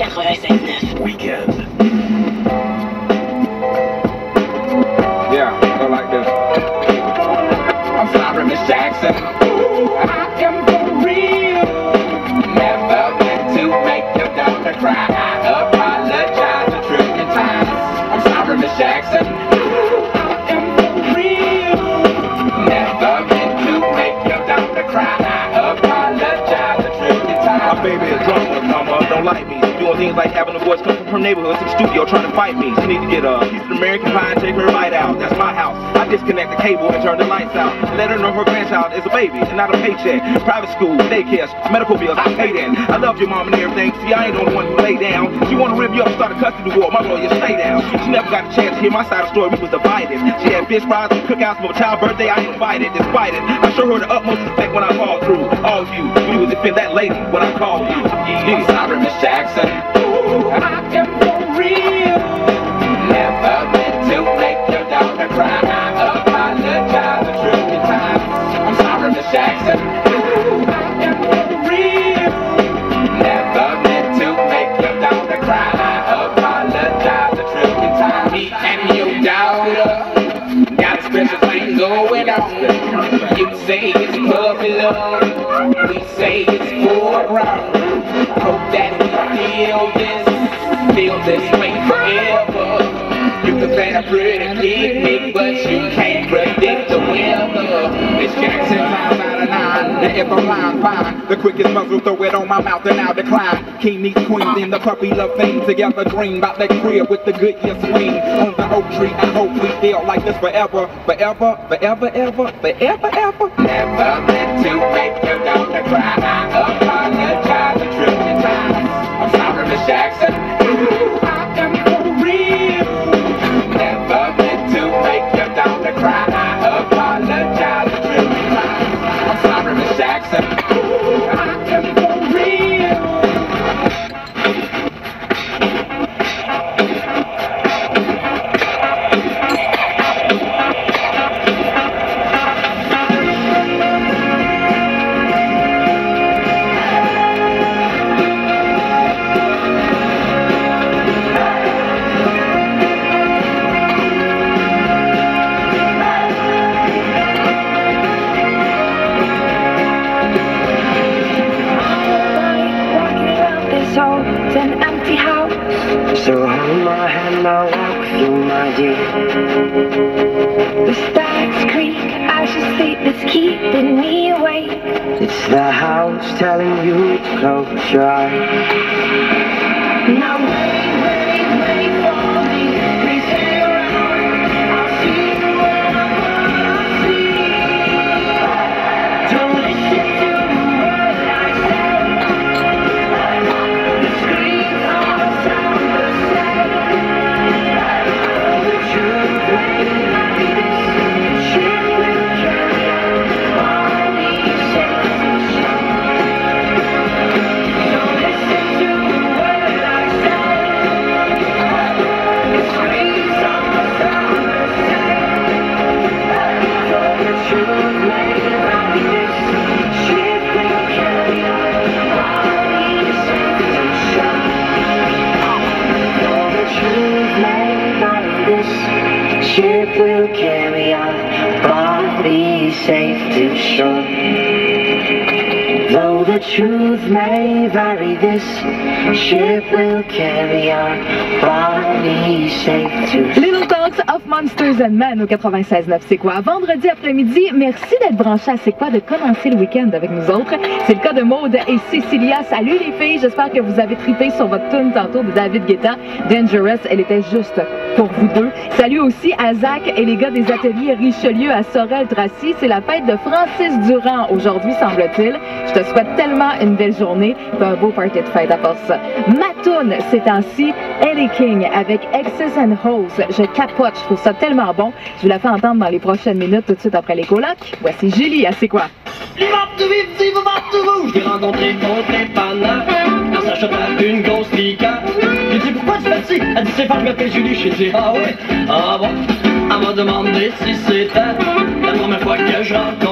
96.9. Weekend. Yeah, go like this. I'm sorry, Miss Jackson. Ooh, I am for real. Never meant to make your daughter cry. I apologize a trillion times. I'm sorry, Miss Jackson. Ooh, I am for real. Never meant to make your daughter cry. I apologize a trillion times. My baby is drunk. Don't like me. Doing things like having the boys come from her neighborhood to the studio trying to fight me. She need to get a piece of American pie and take her bite out. That's my house. I disconnect the cable and turn the lights out. Let her know her grandchild is a baby and not a paycheck. Private school, daycare, medical bills, I pay that. I love your mom and everything. See, I ain't the only one who lay down. She wanna rip you up and start a custody war. My lawyer, stay down. She never got a chance to hear my side of the story. We was divided. She had fish fries and cookouts for a child's birthday. I ain't invited, despite it. I show her the utmost respect when I fall through. All you, we would defend that lady when I call you. Yeah. I'm sorry, Miss Jackson. Ooh, I am for real. Never meant to make your daughter cry. I apologize a trillion times. I'm sorry, Miss Jackson. Ooh, I am for real. Never meant to make your daughter cry. I apologize a trillion times. Me and your daughter got a special thing going on. You say it's puppy love, we say it's foreground. Hope that we feel this way forever. You can plan a pretty picnic, but you can't predict the weather. Miss Jackson, 9 out of 9. Now if I'm lying, fine. The quickest muzzle, throw it on my mouth and I'll decline. King meets queen, then the puppy love thing. Together dream about that crib with the good year swing. On the oak tree, I hope we feel like this forever. Forever, forever, ever, forever, ever. Never meant to make your daughter cry. I apologize a trillion. I'm sorry, Miss Jackson. Ooh, I am for real. Never meant to make your daughter cry. I apologize a trillion times. I'm sorry, Miss Jackson. Ooh, I am for so hold my hand, I'll walk with you, my dear. The stars creak, I should sleep, it's keeping me awake. It's the house telling you to close your eyes. Now wait for me, please stay around. I'll see the world I wanna see. Don't listen to the words I say. The screams are silent. Ship will carry our body safe to shore. Though the truth may vary, this ship will carry our body safe to shore. Les New Talks of Monsters and Men au 96.9, c'est quoi? Vendredi après-midi, merci d'être branché à C'est quoi, de commencer le week-end avec nous autres. C'est le cas de Maude et Cécilia. Salut les filles, j'espère que vous avez trippé sur votre tune tantôt de David Guetta, Dangerous, elle était juste pour vous deux. Salut aussi à Zach et les gars des ateliers Richelieu à Sorel-Tracy. C'est la fête de Francis Durand aujourd'hui, semble-t-il. Je te souhaite tellement une belle journée. Un beau party de fête à part ça. Ma toune, ces temps-ci, Eddie King avec Exes and Oles. Je capote, je trouve ça tellement bon. Je vous la fais entendre dans les prochaines minutes, tout de suite après les colocs. Voici Julie à C'est quoi? J'ai rencontré mon tympanant en s'achetant une grosse liqueur. J'ai dit pourquoi tu fais ci? Elle dit c'est fort, je m'appelle Julie. J'ai dit ah ouais, ah bon. Elle m'a demandé si c'était la première fois que je rencontre